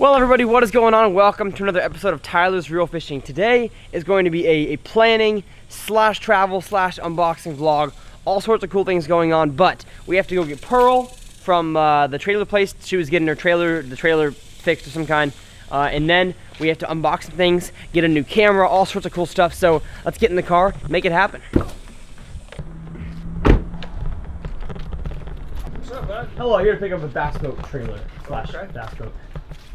Well, everybody, what is going on? Welcome to another episode of Tyler's Reel Fishing. Today is going to be a planning slash travel slash unboxing vlog. All sorts of cool things going on, but we have to go get Pearl from the trailer place. She was getting her trailer fixed of some kind, and then we have to unbox some things, get a new camera, all sorts of cool stuff. So let's get in the car, make it happen. What's up, bud? Hello, here to pick up a bass boat trailer slash bass boat.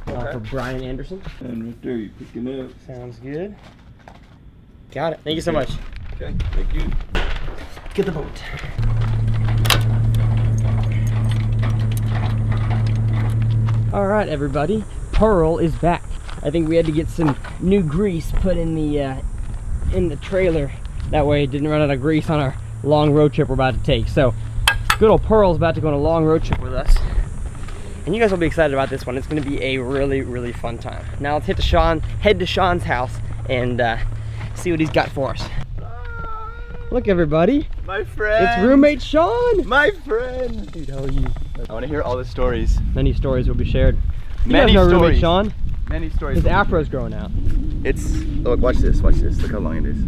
For Brian Anderson. And right there, you picking up. Sounds good. Got it. Thank you so much. Okay, thank you. Get the boat. All right, everybody. Pearl is back. I think we had to get some new grease put in the trailer. That way, it didn't run out of grease on our long road trip we're about to take. So, good old Pearl's about to go on a long road trip with us. And you guys will be excited about this one. It's going to be a really, really fun time. Now let's head to Sean's house and see what he's got for us. Look, everybody. My friend. It's roommate Sean. My friend. Dude, how are you? I want to hear all the stories. Many stories will be shared. Many stories. Roommate Sean. Many stories. His afro's growing out. It's, look, watch this, watch this. Look how long it is.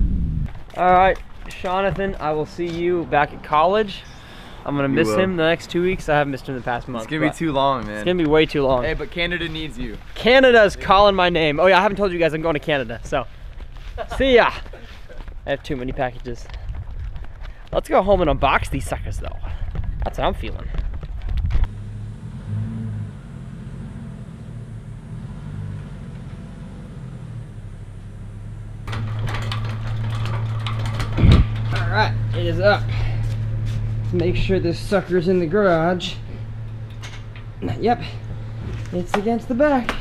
All right, Seanathan, I will see you back at college. I'm gonna miss him the next 2 weeks. I haven't missed him the past month. It's gonna be too long, man. It's gonna be way too long. Hey, but Canada needs you. Canada's calling my name. Oh yeah, I haven't told you guys I'm going to Canada, so. See ya. I have too many packages. Let's go home and unbox these suckers though. That's how I'm feeling. All right, it is up. Make sure this sucker's in the garage. Yep, it's against the back.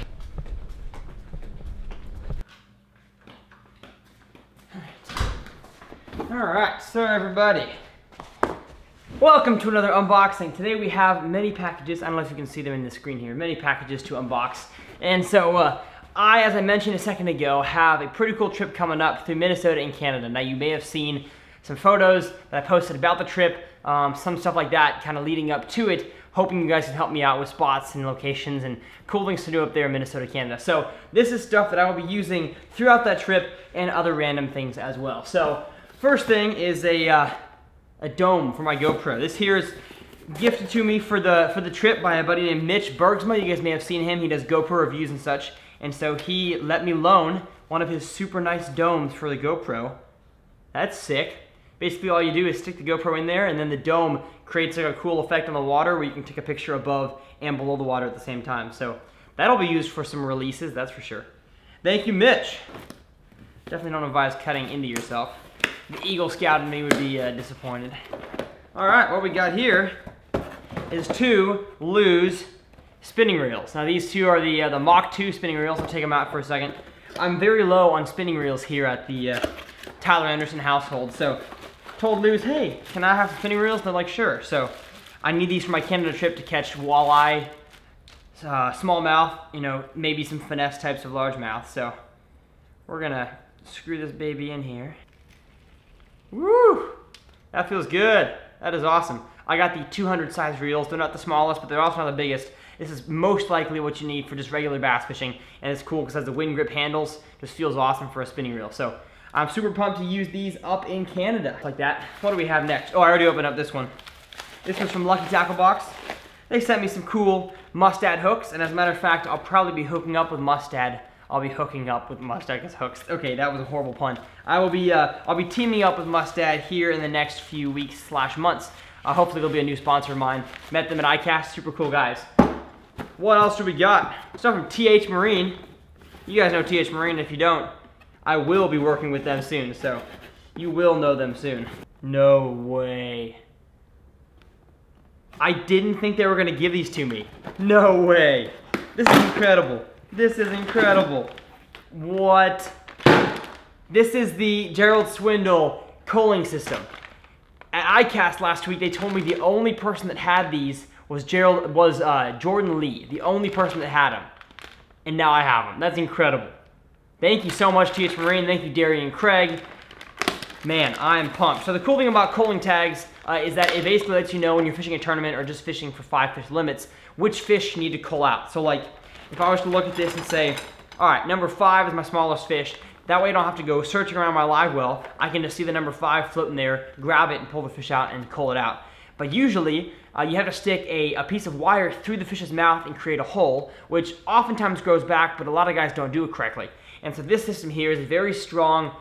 All right, so everybody, welcome to another unboxing. Today we have many packages. I don't know if you can see them in the screen here. Many packages to unbox. And so I, as I mentioned a second ago, have a pretty cool trip coming up through Minnesota and Canada. Now you may have seen some photos that I posted about the trip, some stuff like that kind of leading up to it, hoping you guys can help me out with spots and locations and cool things to do up there in Minnesota, Canada. So this is stuff that I will be using throughout that trip and other random things as well. So first thing is a dome for my GoPro. This here is gifted to me for the trip by a buddy named Mitch Bergsma. You guys may have seen him. He does GoPro reviews and such. And so he let me loan one of his super nice domes for the GoPro. That's sick. Basically, all you do is stick the GoPro in there, and then the dome creates like a cool effect on the water where you can take a picture above and below the water at the same time. So that'll be used for some releases, that's for sure. Thank you, Mitch. Definitely don't advise cutting into yourself. The Eagle Scout in me would be disappointed. All right, what we got here is two Luis spinning reels. Now these two are the Mach 2 spinning reels. I'll take them out for a second. I'm very low on spinning reels here at the Tyler Anderson household, so told Luis, hey, can I have some spinning reels? They're like, sure. So I need these for my Canada trip to catch walleye, smallmouth, you know, maybe some finesse types of largemouth. So we're gonna screw this baby in here. Woo! That feels good. That is awesome. I got the 200 size reels. They're not the smallest, but they're also not the biggest. This is most likely what you need for just regular bass fishing, and it's cool because it has the wind grip handles. Just feels awesome for a spinning reel. So I'm super pumped to use these up in Canada. Like that. What do we have next? Oh, I already opened up this one. This one's from Lucky Tackle Box. They sent me some cool Mustad hooks, and as a matter of fact, I'll probably be hooking up with Mustad. I'll be hooking up with Mustad's hooks. Okay, that was a horrible pun. I will be, I'll be teaming up with Mustad here in the next few weeks slash months. Hopefully they'll be a new sponsor of mine. Met them at iCast, super cool guys. What else do we got? Stuff from TH Marine. You guys know TH Marine. If you don't, I will be working with them soon, so you will know them soon. No way. I didn't think they were gonna give these to me. No way. This is incredible. This is incredible. What? This is the Gerald Swindle culling system. At iCast last week, they told me the only person that had these was Jordan Lee, the only person that had them. And now I have them. That's incredible. Thank you so much, TH Marine. Thank you, Darian and Craig. Man, I am pumped. So the cool thing about culling tags is that it basically lets you know when you're fishing a tournament or just fishing for 5 fish limits, which fish you need to cull out. So like, if I was to look at this and say, all right, number 5 is my smallest fish, that way I don't have to go searching around my live well. I can just see the number 5 floating there, grab it and pull the fish out and cull it out. But usually, you have to stick a piece of wire through the fish's mouth and create a hole, which oftentimes grows back, but a lot of guys don't do it correctly. And so this system here is a very strong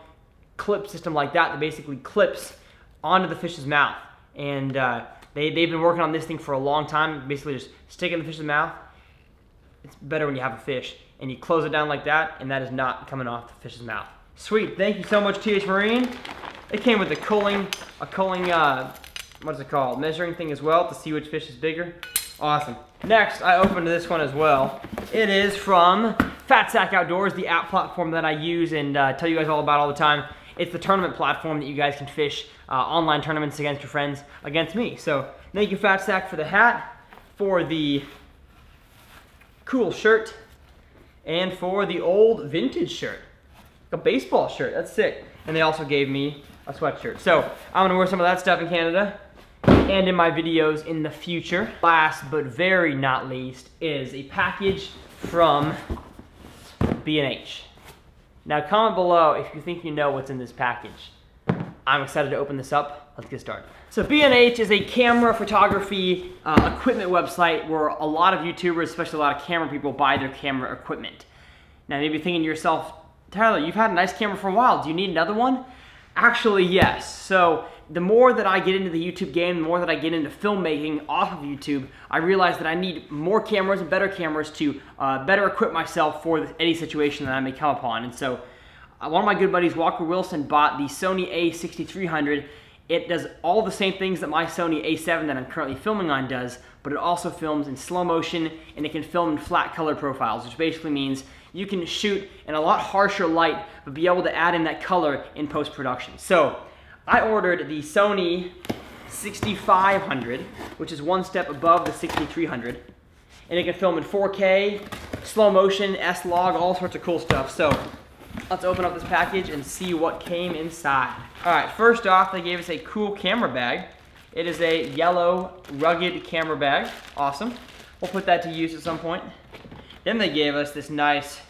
clip system like that basically clips onto the fish's mouth. And they've been working on this thing for a long time, basically just sticking the fish's mouth. It's better when you have a fish. And you close it down like that, and that is not coming off the fish's mouth. Sweet, thank you so much, TH Marine. It came with a culling, what's it called, measuring thing as well to see which fish is bigger. Awesome. Next, I opened this one as well. It is from FatSack Outdoors, the app platform that I use and tell you guys all about all the time. It's the tournament platform that you guys can fish online tournaments against your friends, against me. So thank you, FatSack, for the hat, for the cool shirt, and for the old vintage shirt, a baseball shirt. That's sick. And they also gave me a sweatshirt. So I'm gonna wear some of that stuff in Canada and in my videos in the future. Last but very not least is a package from B&H. Now comment below if you think you know what's in this package. I'm excited to open this up. Let's get started. So B&H is a camera photography equipment website where a lot of YouTubers, especially a lot of camera people, buy their camera equipment. Now maybe you're thinking to yourself, Tyler, you've had a nice camera for a while. Do you need another one? Actually, yes. So the more that I get into the YouTube game, the more that I get into filmmaking off of YouTube, I realize that I need more cameras and better cameras to better equip myself for any situation that I may come upon. And so one of my good buddies, Walker Wilson, bought the Sony A6300. It does all the same things that my Sony A7 that I'm currently filming on does, but it also films in slow motion and it can film in flat color profiles, which basically means you can shoot in a lot harsher light, but be able to add in that color in post-production. So I ordered the Sony A6500, which is one step above the 6300, and it can film in 4K, slow motion, S-Log, all sorts of cool stuff. So let's open up this package and see what came inside. All right, first off, they gave us a cool camera bag. It is a yellow, rugged camera bag. Awesome. We'll put that to use at some point. Then they gave us this nice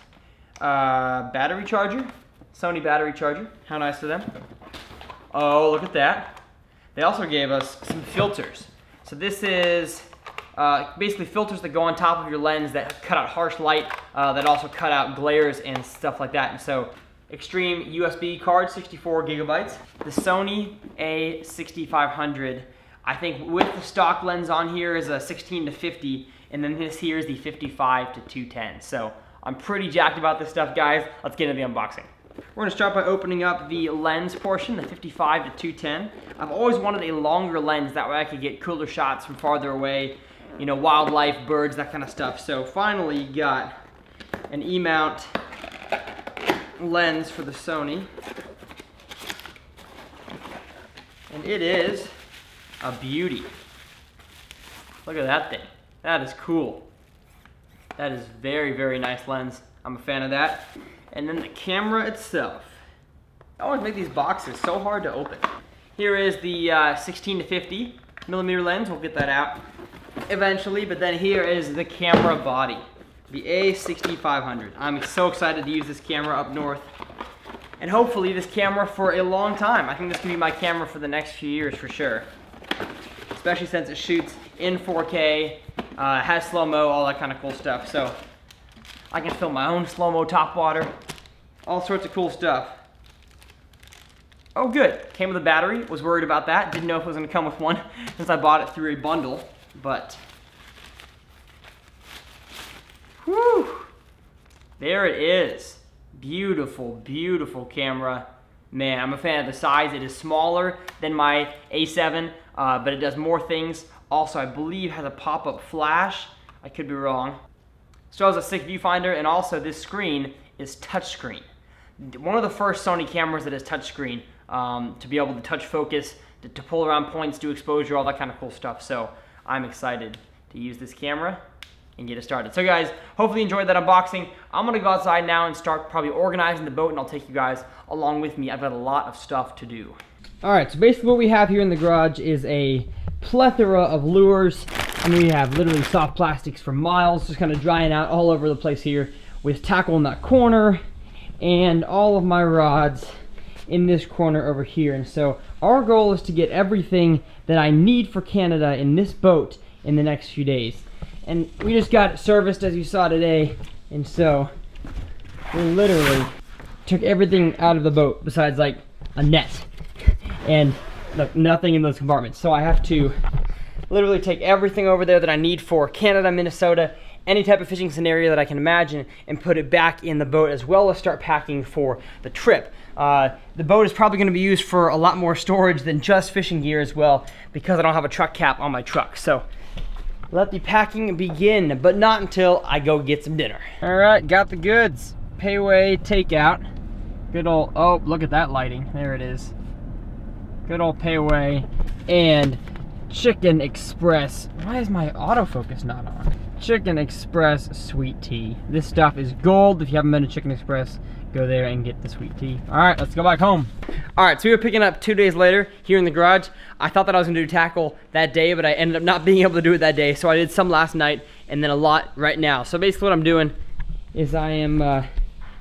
battery charger, Sony battery charger. How nice of them. Oh, look at that. They also gave us some filters. So this is basically filters that go on top of your lens that cut out harsh light, that also cut out glares and stuff like that. And so extreme USB card, 64 gigabytes. The Sony A6500, I think with the stock lens on here is a 16 to 50. And then this here is the 55 to 210. So I'm pretty jacked about this stuff, guys. Let's get into the unboxing. We're gonna start by opening up the lens portion, the 55 to 210. I've always wanted a longer lens, that way I could get cooler shots from farther away, you know, wildlife, birds, that kind of stuff. So finally got an E-mount lens for the Sony. And it is a beauty. Look at that thing. That is cool. That is very, very nice lens. I'm a fan of that. And then the camera itself. I always make these boxes so hard to open. Here is the 16 to 50 millimeter lens. We'll get that out eventually, but then here is the camera body, the A6500. I'm so excited to use this camera up north and hopefully this camera for a long time. I think this can be my camera for the next few years for sure, especially since it shoots in 4K. Has slow-mo, all that kind of cool stuff. So I can film my own slow-mo top water, all sorts of cool stuff. Oh good, came with a battery, was worried about that. Didn't know if it was gonna come with one since I bought it through a bundle, but whew, there it is. Beautiful, beautiful camera. Man, I'm a fan of the size. It is smaller than my A7, but it does more things. Also, I believe has a pop-up flash. I could be wrong. So it has a sick viewfinder, and also this screen is touchscreen. One of the first Sony cameras that is touchscreen, to be able to touch focus, to pull around points, do exposure, all that kind of cool stuff. So I'm excited to use this camera and get it started. So guys, hopefully you enjoyed that unboxing. I'm gonna go outside now and start probably organizing the boat, and I'll take you guys along with me. I've got a lot of stuff to do. All right, so basically what we have here in the garage is a plethora of lures, I mean, we have literally soft plastics for miles, just kind of drying out all over the place here with tackle in that corner and all of my rods in this corner over here. And so our goal is to get everything that I need for Canada in this boat in the next few days. And we just got it serviced, as you saw today, and so we literally took everything out of the boat besides like a net and look, nothing in those compartments. So I have to literally take everything over there that I need for Canada, Minnesota, any type of fishing scenario that I can imagine, and put it back in the boat, as well as start packing for the trip. The boat is probably going to be used for a lot more storage than just fishing gear as well, because I don't have a truck cap on my truck. So let the packing begin, but not until I go get some dinner. All right, got the goods. Payway takeout. Good old, oh, look at that lighting. There it is. Good old Payway and Chicken Express. Why is my autofocus not on? Chicken Express sweet tea. This stuff is gold. If you haven't been to Chicken Express, go there and get the sweet tea. All right, let's go back home. All right, so we were picking up 2 days later here in the garage. I thought that I was gonna do tackle that day, but I ended up not being able to do it that day. So I did some last night and then a lot right now. So basically what I'm doing is I am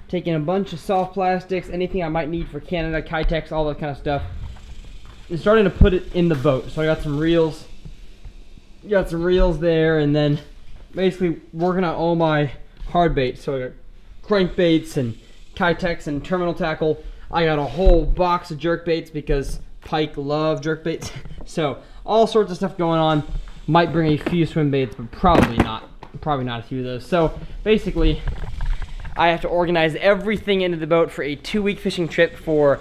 taking a bunch of soft plastics, anything I might need for Canada, Kydex, all that kind of stuff, and starting to put it in the boat. So I got some reels. Got some reels there, and then basically working on all my hard baits. So I got crankbaits and Kydex and terminal tackle. I got a whole box of jerk baits because pike love jerk baits. So all sorts of stuff going on. Might bring a few swim baits, but probably not. Probably not a few of those. So basically, I have to organize everything into the boat for a 2-week fishing trip for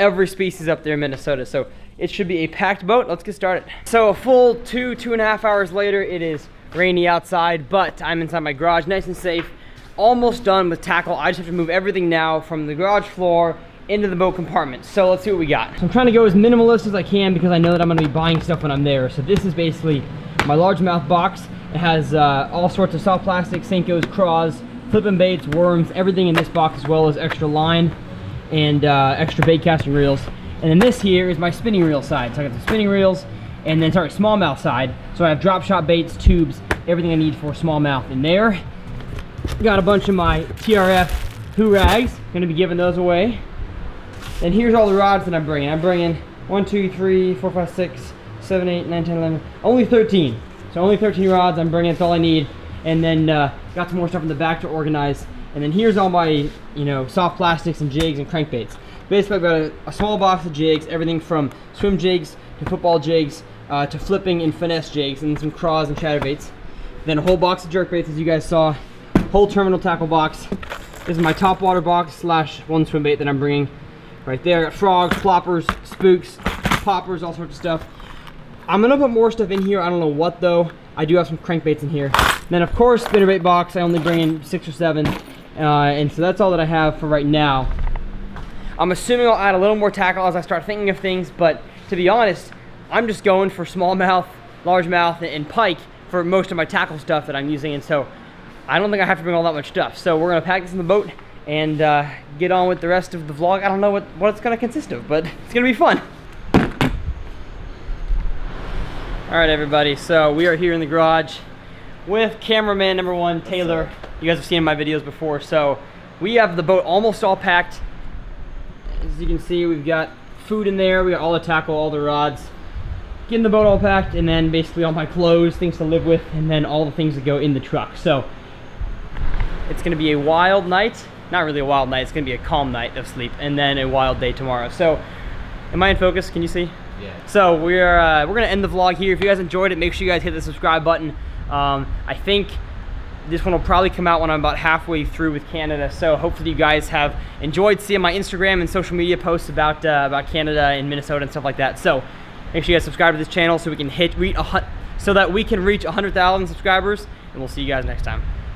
every species up there in Minnesota. So it should be a packed boat. Let's get started. So a full two and a half hours later, it is rainy outside, but I'm inside my garage, nice and safe, almost done with tackle. I just have to move everything now from the garage floor into the boat compartment. So let's see what we got. So I'm trying to go as minimalist as I can because I know that I'm gonna be buying stuff when I'm there. So this is basically my largemouth box. It has all sorts of soft plastics, Senkos, craws, flipping baits, worms, everything in this box, as well as extra line and extra bait casting reels. And then this here is my spinning reel side. So I got the spinning reels, and then, sorry, smallmouth side. So I have drop shot baits, tubes, everything I need for smallmouth in there. Got a bunch of my TRF Hoorags. Gonna be giving those away. And here's all the rods that I'm bringing. I'm bringing 1, 2, 3, 4, 5, 6, 7, 8, 9, 10, 11, only 13. So only 13 rods I'm bringing, that's all I need. And then got some more stuff in the back to organize. And then here's all my, you know, soft plastics and jigs and crankbaits. Basically I've got a small box of jigs, everything from swim jigs to football jigs, to flipping and finesse jigs, and some craws and chatterbaits. Then a whole box of jerkbaits, as you guys saw. Whole terminal tackle box. This is my top water box / one swim bait that I'm bringing right there. Got frogs, floppers, spooks, poppers, all sorts of stuff. I'm gonna put more stuff in here. I don't know what though. I do have some crankbaits in here. And then of course, spinnerbait box. I only bring in 6 or 7, and so that's all that I have for right now. I'm assuming I'll add a little more tackle as I start thinking of things, but to be honest, I'm just going for smallmouth, largemouth, and pike for most of my tackle stuff that I'm using, and so I don't think I have to bring all that much stuff. So we're gonna pack this in the boat and get on with the rest of the vlog. I don't know what it's gonna consist of, but it's gonna be fun. All right, everybody, so we are here in the garage with cameraman #1, Taylor. You guys have seen my videos before, so we have the boat almost all packed. As you can see, we've got food in there, we got all the tackle, all the rods. Getting the boat all packed, and then basically all my clothes, things to live with, and then all the things that go in the truck. So it's gonna be a wild night. Not really a wild night, it's gonna be a calm night of sleep, and then a wild day tomorrow. So am I in focus? Can you see? Yeah. So we're gonna end the vlog here. If you guys enjoyed it, make sure you guys hit the subscribe button. I think this one will probably come out when I'm about halfway through with Canada. So hopefully you guys have enjoyed seeing my Instagram and social media posts about Canada and Minnesota and stuff like that. So make sure you guys subscribe to this channel so we can reach 100,000 subscribers, and we'll see you guys next time.